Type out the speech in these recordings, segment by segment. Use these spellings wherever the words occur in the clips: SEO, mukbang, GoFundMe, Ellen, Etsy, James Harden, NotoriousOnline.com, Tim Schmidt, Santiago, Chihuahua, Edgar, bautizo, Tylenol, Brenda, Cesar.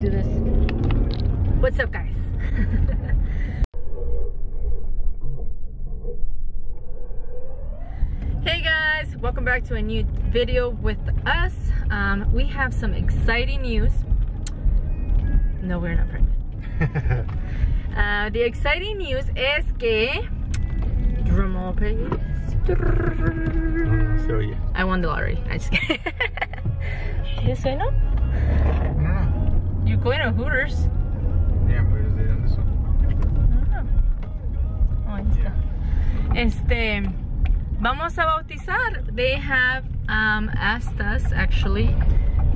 Do this. What's up, guys? Hey guys, welcome back to a new video with us. We have some exciting news. No, we're not pregnant. The exciting news is que, drum roll please. I won the lottery. I just kidding. You say no? You're going to Hooters. Yeah, Hooters they done this one. Oh, ahí está. Yeah. Vamos a bautizar. They have asked us, actually,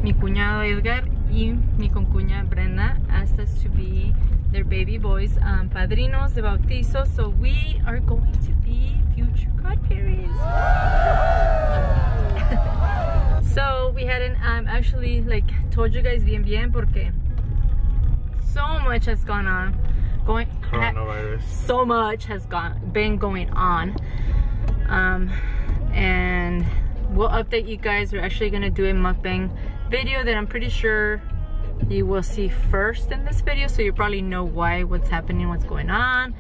mi cuñado Edgar y mi concuña Brenda asked us to be their baby boys, padrinos de bautizo. So we are going to be future godparents. So we hadn't actually like told you guys bien bien porque so much has gone on, coronavirus. So much has been going on, and we'll update you guys. We're actually gonna do a mukbang video that I'm pretty sure you will see first in this video, so you probably know why, what's happening, what's going on.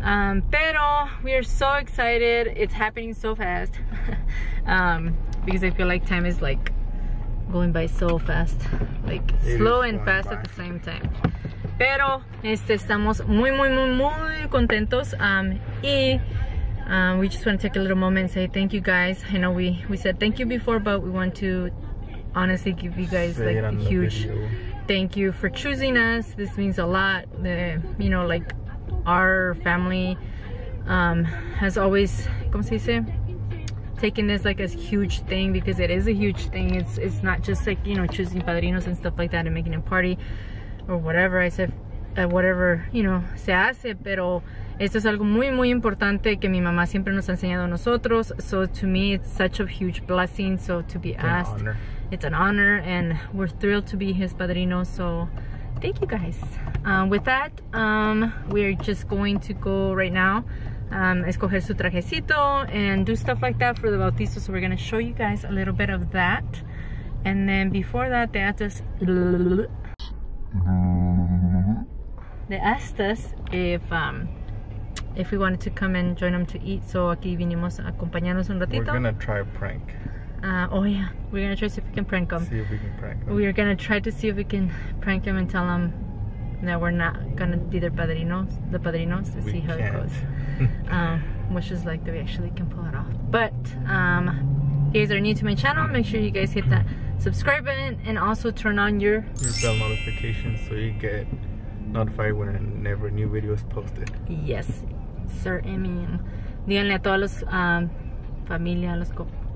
Pero we are so excited. It's happening so fast. Because I feel like time is like going by so fast, like it slow and fast by at the same time. Pero estamos muy muy muy muy contentos, we just want to take a little moment and say thank you guys. I know we said thank you before, but we want to honestly give you guys like a huge thank you for choosing us. This means a lot. You know, like our family has always, ¿cómo se dice? Taking this like as huge thing, because it is a huge thing. It's not just like, you know, choosing padrinos and stuff like that and making a party or whatever. I said whatever, you know, se hace, pero esto es algo muy muy importante que mi mamá siempre nos ha enseñado a nosotros. So to me it's such a huge blessing, so to be asked, it's an honor, and we're thrilled to be his padrino. So thank you guys. With that, we're just going to go right now escoger su trajecito and do stuff like that for the bautizo. So we're going to show you guys a little bit of that, and then before that they asked us if we wanted to come and join them to eat. So aquí vinimos a acompañarnos un ratito. We're going to try a prank. Oh yeah, we're going to try to see if we can prank them. We're going to try to see if we can prank them and tell them that we're not gonna be their padrinos, the padrinos, to see how it goes. Which is like that we actually can pull it off. But if you guys are new to my channel, make sure you guys hit that subscribe button and also turn on your bell notifications so you get notified whenever new videos posted. Yes, sir. I mean, díganle a todos los familia, a los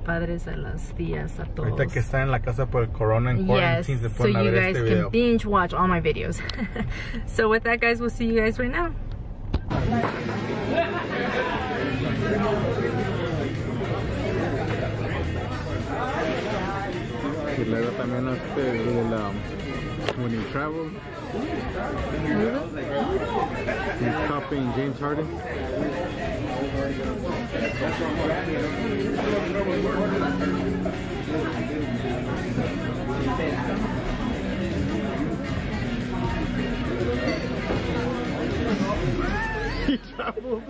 padres, a las tías, a todos. Ahorita que están en la casa por el corona en quarantine, yes, so you guys can binge watch all my videos. So with that, guys, we'll see you guys right now. Y luego también when you travel, he's copying James Harden. He traveled.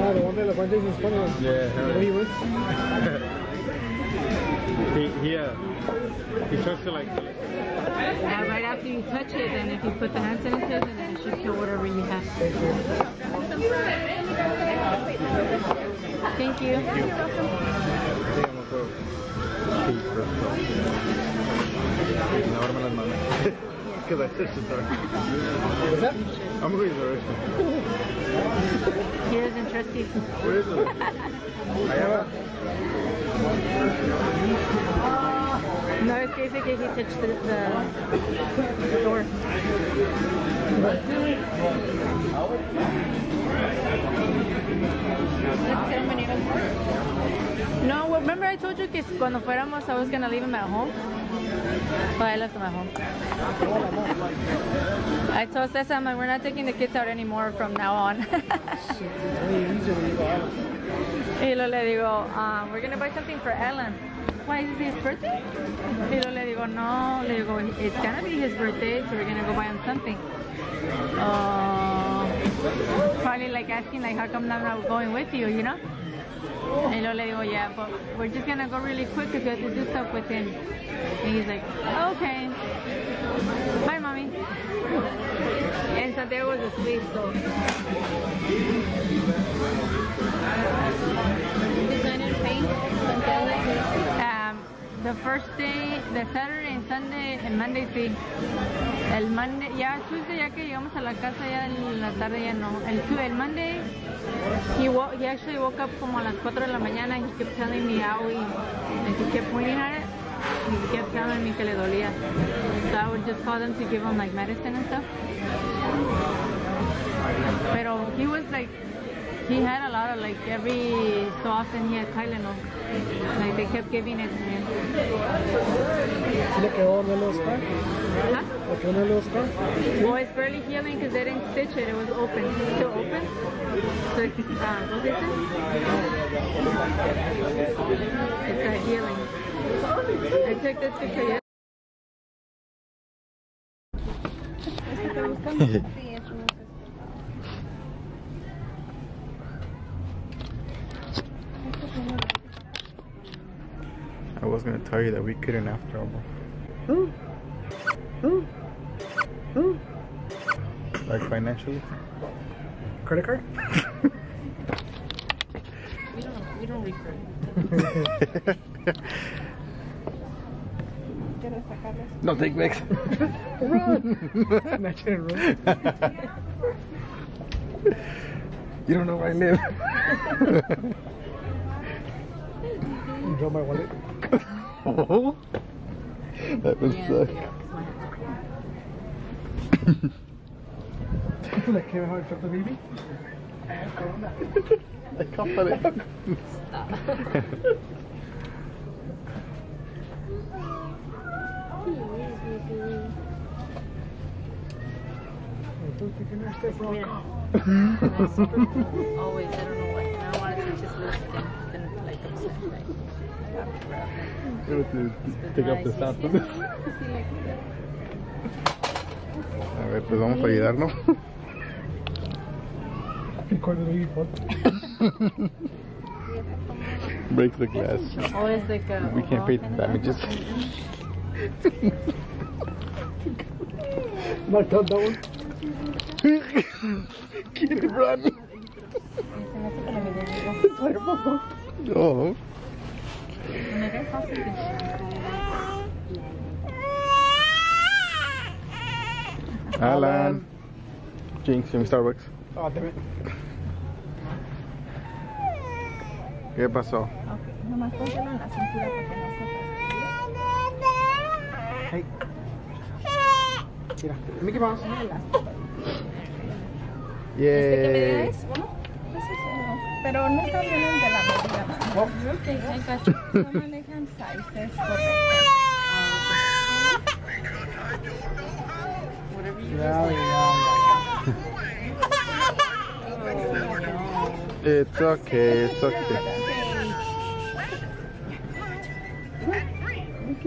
Oh, the one that LeBron is funny one. Yeah. Where he went? He tries to like. Right after you touch it, then if you put the hand sanitizer, then it should kill whatever you have. Thank you. Thank you. Because I said Cesar. What's that? I'm going to the restaurant. He doesn't trust you. Where is it? I have it. No, it's basically he touched the door. No, remember I told you que cuando fuéramos I was gonna leave him at home? But I left him at home. I told Cesar, I'm like, we're not taking the kids out anymore from now on. Y lo le digo, we're gonna buy something for Ellen. Why is it his birthday? Y lo le digo, no, le digo, it's gonna be his birthday, so we're gonna go buy him something. Probably like asking like, how come I'm not going with you, you know? And lo le digo, yeah, but we're just gonna go really quick because we have to do stuff with him. And he's like, okay, bye, mommy. And Santiago was asleep, so. The first day, the Saturday and Sunday, and Monday sí. El Monday, ya Tuesday, ya que llegamos a la casa, ya en la tarde ya no. El Monday, he actually woke up como a las 4 de la mañana, and he kept telling me how he, and he kept pointing at it. He kept telling me que le dolía. So I would just call them to give him like medicine and stuff. Pero he was like, he had a lot of like, every so often he had Tylenol. Like they kept giving it to him. Huh? Well, it's barely healing because they didn't stitch it. It was open. It's still open. So it's, what is it? It's a healing. I took this picture yesterday. I was gonna tell you that we couldn't after all. Ooh. Ooh. Ooh. Like financially? Credit card? we don't refer. No take breaks. Run! You don't know where I live. You dropped my wallet. Oh, that would suck. Like how I dropped the baby. I have corona. I can't put it. Stop. Yeah. Always, I don't know what. And I wanted to just listen and like upset, like have to take up the sound for this. A ver, pues vamos a ayudarnos. Break the glass. Always like a. We can't pay the damages. Knocked out that one. Kid run. Oh. Alan. Jinx from Starbucks. Oh, damn it. ¿Qué pasó? Hey. Mira, Mickey Mouse. Yeah. Pero no están bien de la medida. Okay, I got you. Someone I can size this. Whatever you just do. It's okay, it's okay. I think so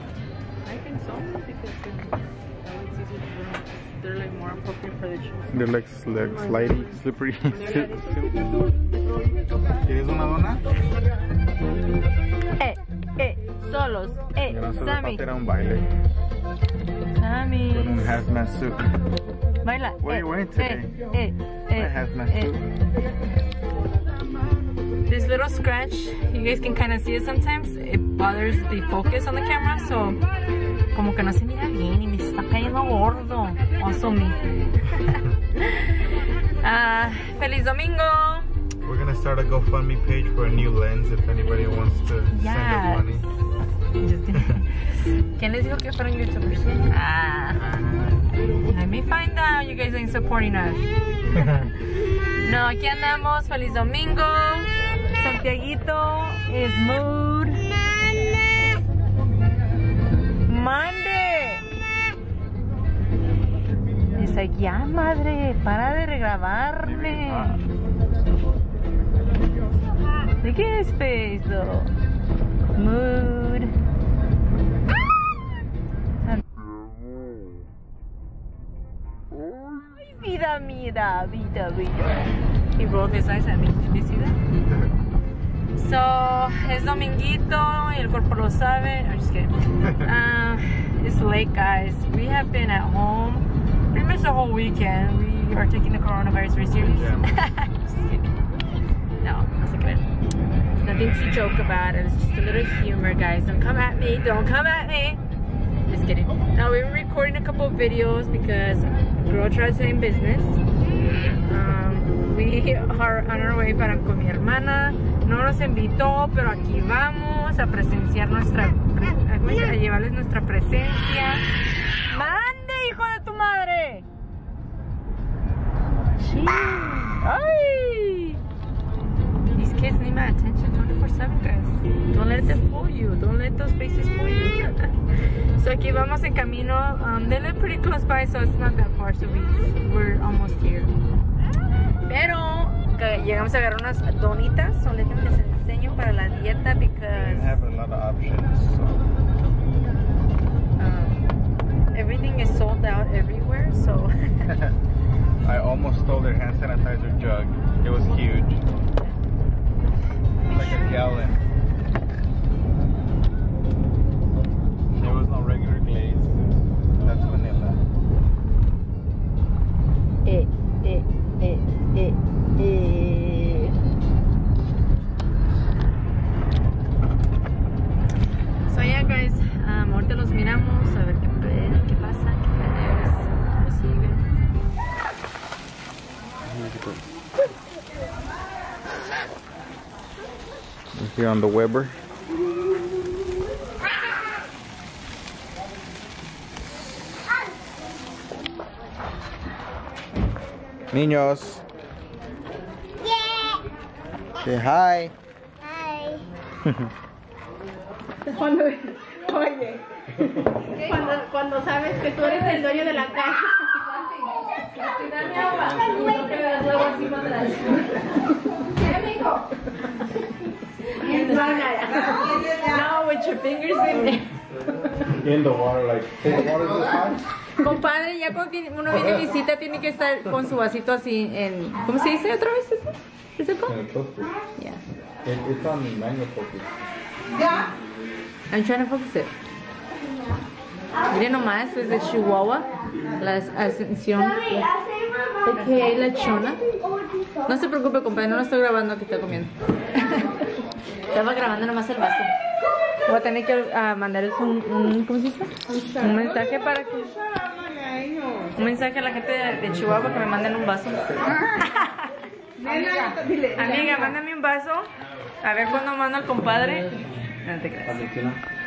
because they're like more appropriate for the children. They're like slidey, slippery. ¿Quieres una dona? Solos, Sammy. Era un baile. Sammy. Con un hazmat suit. Baila. What are you wearing today? I have my shoe. This little scratch, you guys can kind of see it sometimes. It bothers the focus on the camera, so como que no se mira bien y me está cayendo gordo. Also me. Feliz domingo. We're gonna start a GoFundMe page for a new lens if anybody wants to send us money. ¿Quién les dijo que fueron youtubers? Let me find out. You guys ain't supporting us. No, aquí andamos. Feliz domingo. Santiaguito is mood. Monday. It's like, ya madre, para de regrabarme. Look at his face though. Mood. Vida, vida, vida, vida. He rolled his eyes at me. Did you see that? So, es dominguito, el cuerpo lo sabe. I'm just kidding. It's late, guys. We have been at home pretty much the whole weekend. We are taking the coronavirus very seriously. Yeah. Just kidding. No, that's not good. It's nothing to joke about. It's just a little humor, guys. Don't come at me. Don't come at me. Just kidding. Now, we've been recording a couple of videos because girl tries to in business. We are on our way para con mi hermana. No nos invitó, pero aquí vamos a presenciar nuestra, a llevarles nuestra presencia. ¡Mande, hijo de tu madre! Jeez. Ay. These kids need my attention 24/7, guys. Don't let them fool you. Don't let those faces fool you. So aquí vamos en camino. They live pretty close by, so it's not that far. So we're almost here. Pero llegamos a agarrar unas donitas. So let me les enseño para la dieta because we have a lot of options. So. Everything is sold out everywhere. So I almost stole their hand sanitizer jug. It was huge, like a gallon. Here on the Weber. Niños. Yeah. Say hi. Hi. Oye, cuando sabes que tú eres el dueño de la casa. Dame agua. No te veas luego así para atrás. ¿Qué, mijo? Now with your fingers in there. In the water, like, the water is fine. Compadre, ya cuando uno viene visita tiene que estar con su vasito así en, ¿cómo se dice otra vez eso? ¿Es el pop? Yeah. It's on the mango focus. Yeah. I'm trying to focus it. Miren nomás, es de Chihuahua, la ascensión de que hay lechona. No se preocupe, compadre, no lo estoy grabando, que está comiendo. Estaba grabando nomás el vaso. Voy a tener que mandarles un ¿cómo se dice? Un mensaje para que... Un mensaje a la gente de Chihuahua que me manden un vaso. Amiga, mándame un vaso. A ver cuándo mando al compadre. No te creas.